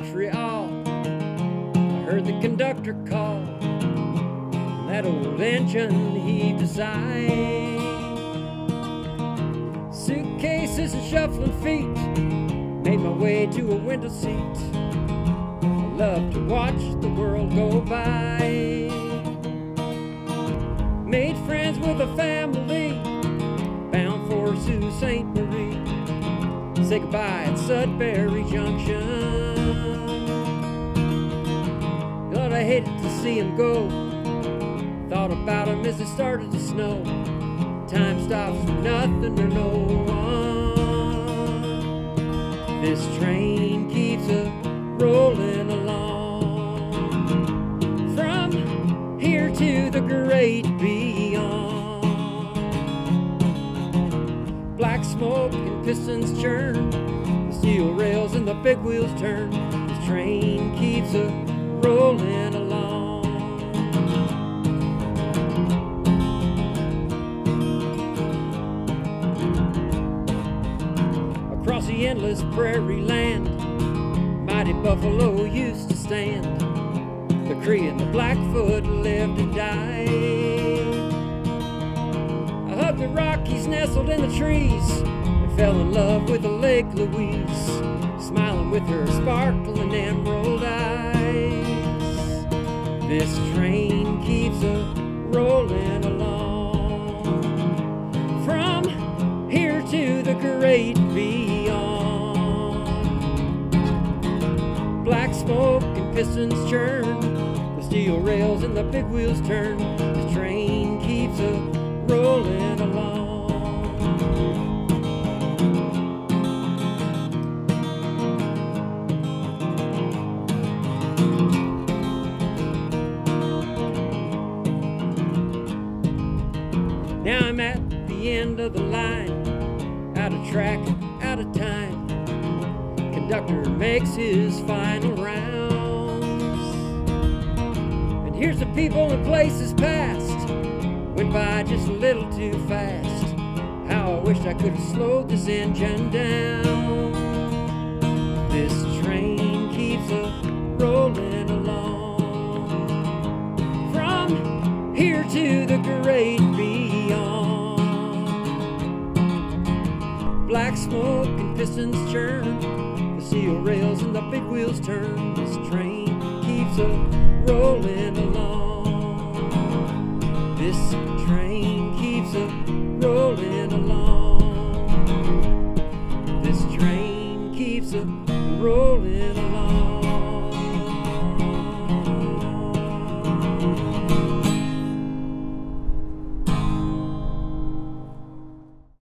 Montreal. I heard the conductor call, and that old engine heaved a sigh. Suitcases and shuffling feet, made my way to a window seat. I love to watch the world go by. Made friends with a family, bound for Sault Ste. Marie. Say goodbye at Sudbury Junction. God, I hated to see him go. Thought about him as it started to snow. Time stops for nothing or no one. This train keeps a rolling along, from here to the great beyond. Black smoke and pistons churn, the steel rails and the big wheels turn. This train keeps a rolling along. Across the endless prairie land, mighty Buffalo used to stand. The Cree and the Blackfoot lived and died. I hugged the Rockies nestled in the trees, and fell in love with the Lake Louise, smiling with her sparkling emerald eyes. This train keeps a rolling along, from here to the great beyond. Black smoke and pistons churn, the steel rails and the big wheels turn. The train keeps a rolling along. Now I'm at the end of the line, out of track, out of time. Conductor makes his final rounds, and here's the people and places past, went by just a little too fast. How I wished I could have slowed this engine down. This train keeps a rolling along, from here to the great beyond. Black smoke and pistons churn, the steel rails and the big wheels turn. This train keeps a rolling along. This train keeps a rolling along. This train keeps a rolling along.